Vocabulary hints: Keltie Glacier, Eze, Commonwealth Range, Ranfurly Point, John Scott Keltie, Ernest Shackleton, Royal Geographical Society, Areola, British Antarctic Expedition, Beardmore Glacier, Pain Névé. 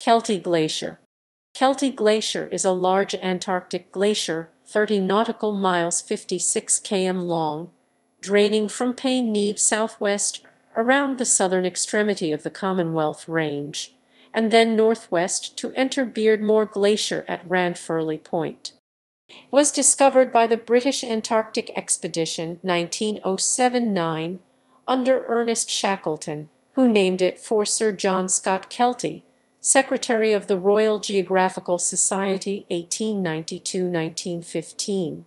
Keltie Glacier. Keltie Glacier is a large Antarctic glacier, 30 nautical miles 56 km long, draining from Pain Névé southwest around the southern extremity of the Commonwealth Range, and then northwest to enter Beardmore Glacier at Ranfurly Point. It was discovered by the British Antarctic Expedition 1907-9 under Ernest Shackleton, who named it for Sir John Scott Keltie, Secretary of the Royal Geographical Society 1892-1915.